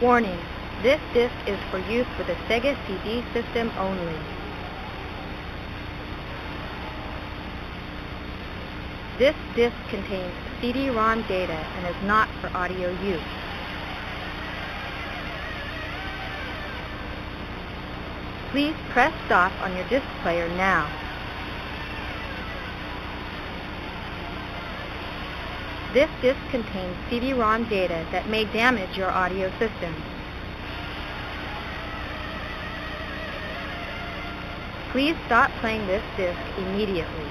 Warning, this disc is for use with a Sega CD system only. This disc contains CD-ROM data and is not for audio use. Please press stop on your disc player now. This disc contains CD-ROM data that may damage your audio system. Please stop playing this disc immediately.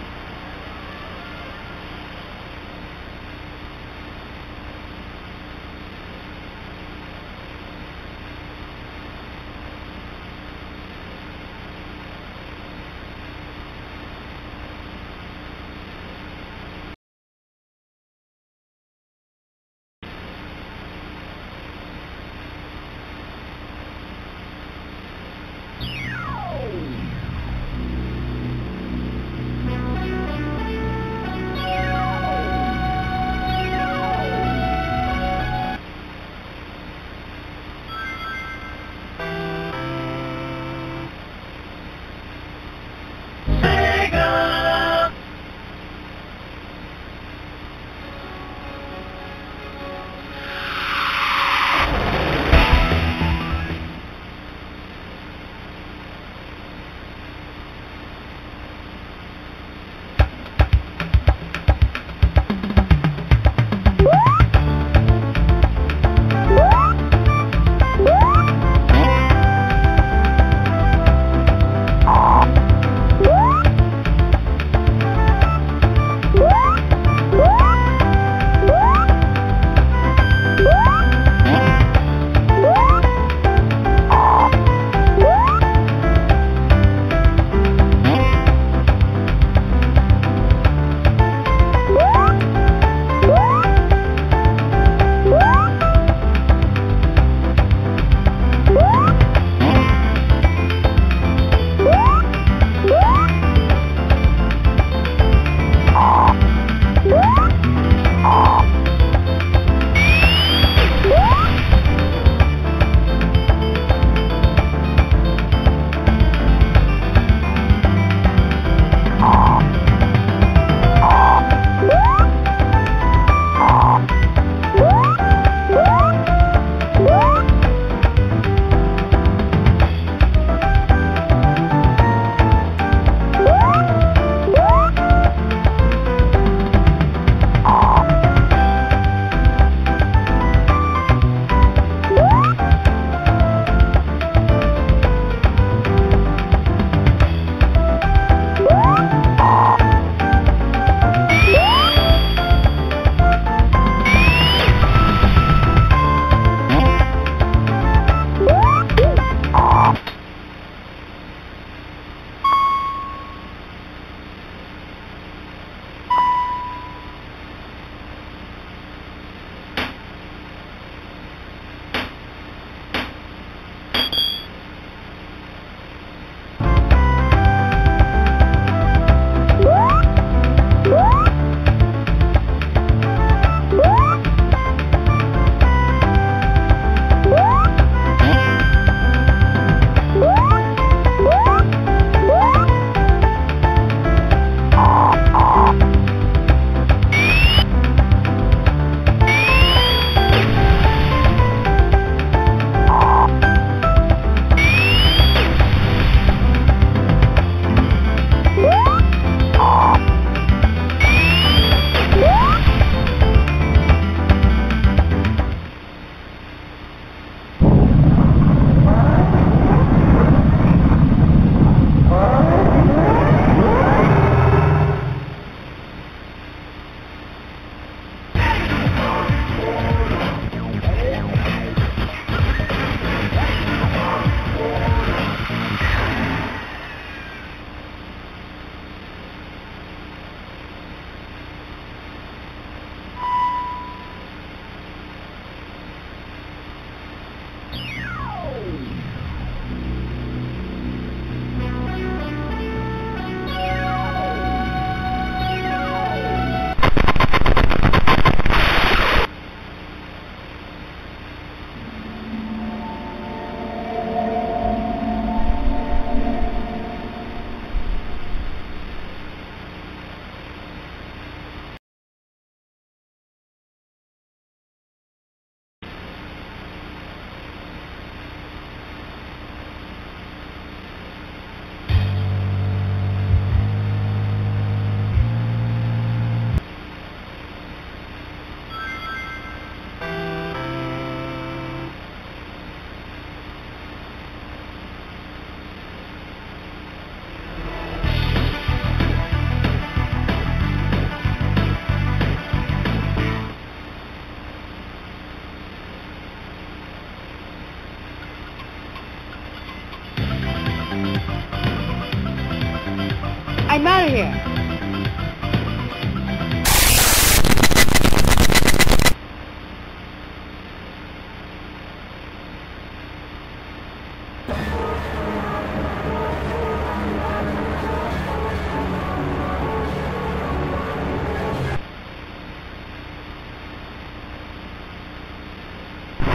I'm out of here.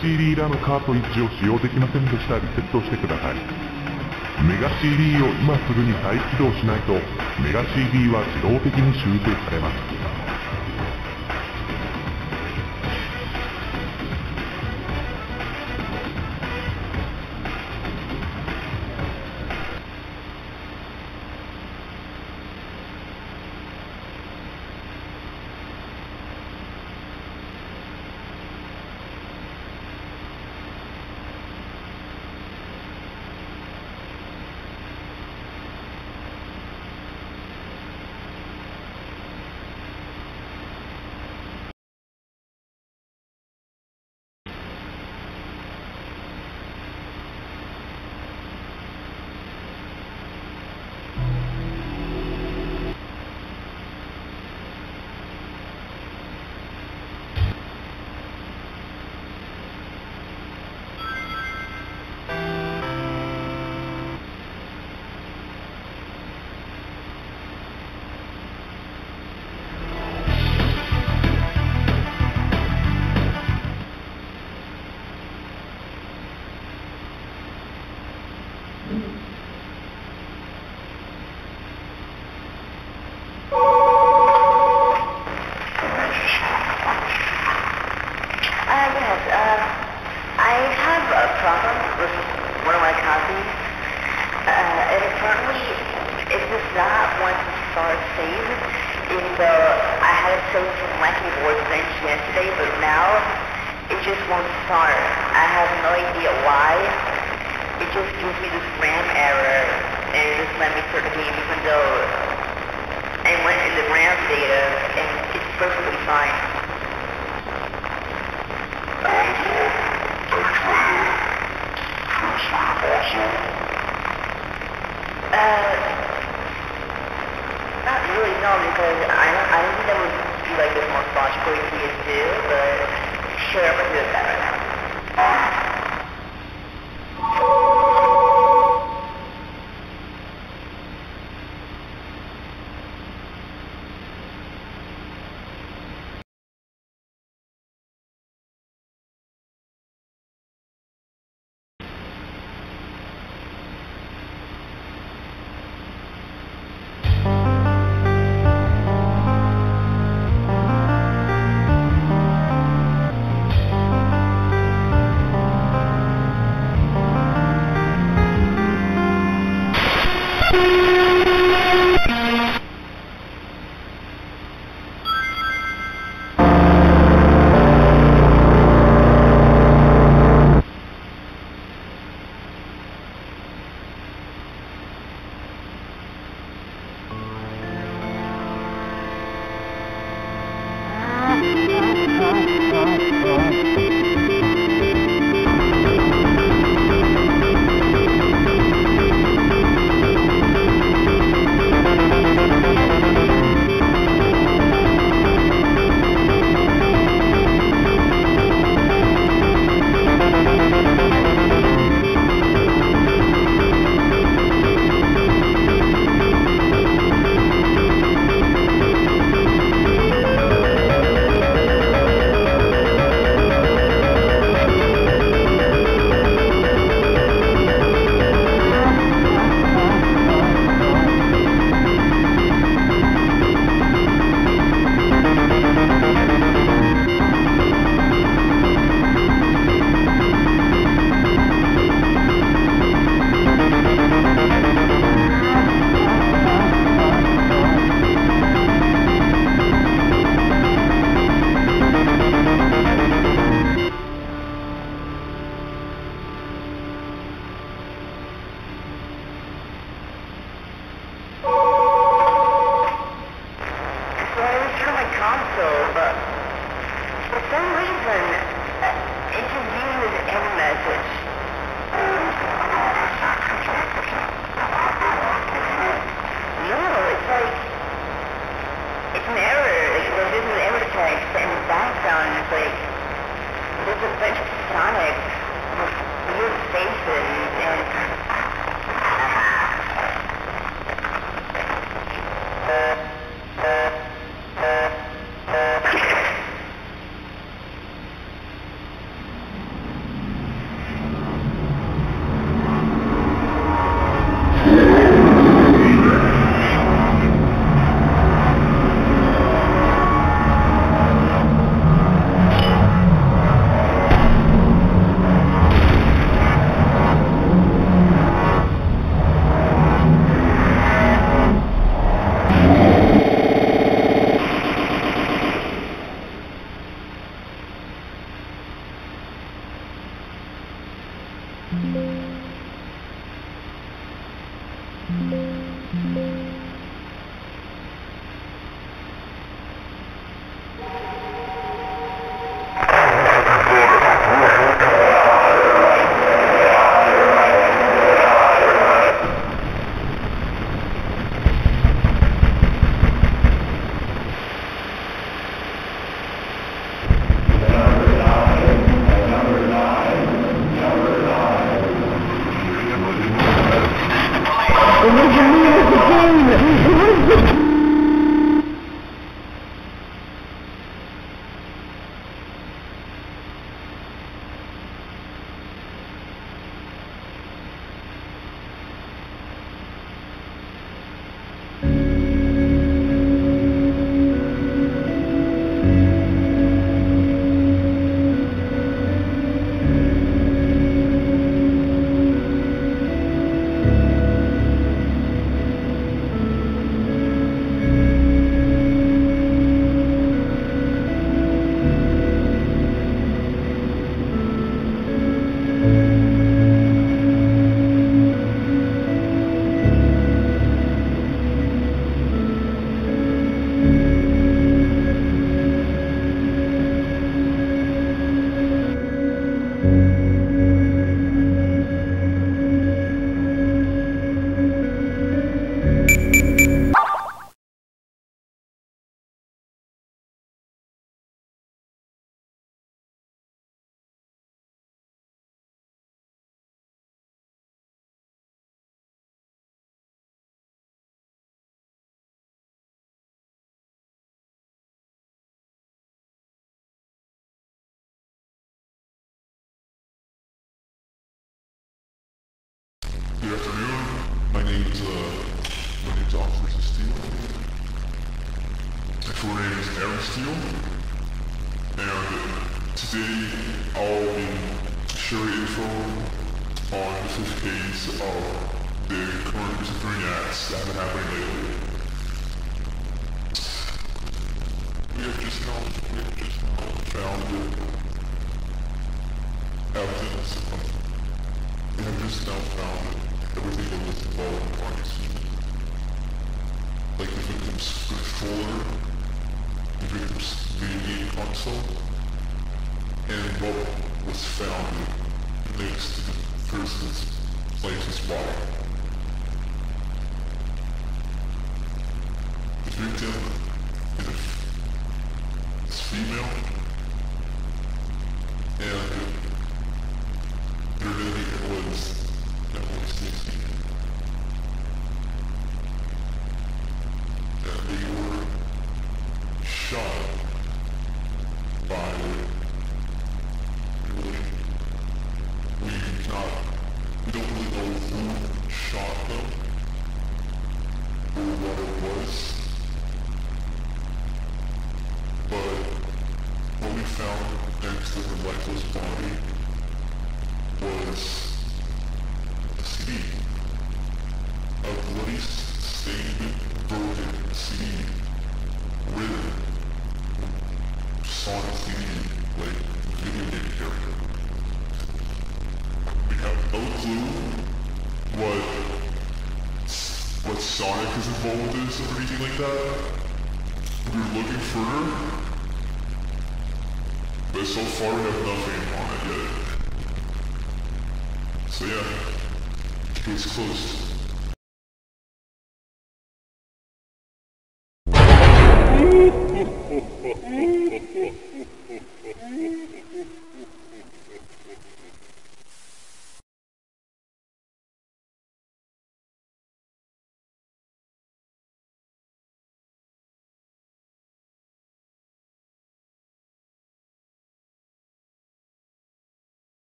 CD らのカートリッジを使用できませんでしたらリセットしてください。メガ CD を今すぐに再起動しないと、メガ CD は自動的に修正されます。Good afternoon. My name's Officer Steele. My full name is Aaron Steele. And today I'll be sharing info on the fifth case of the current disappearing acts that have been happening lately. We have just now found evidence. We have just now found everything that was involved in our scene. Like the victim's controller, the victim's video game console, and what was found next to the person's body. The victim is female, and their name was closed.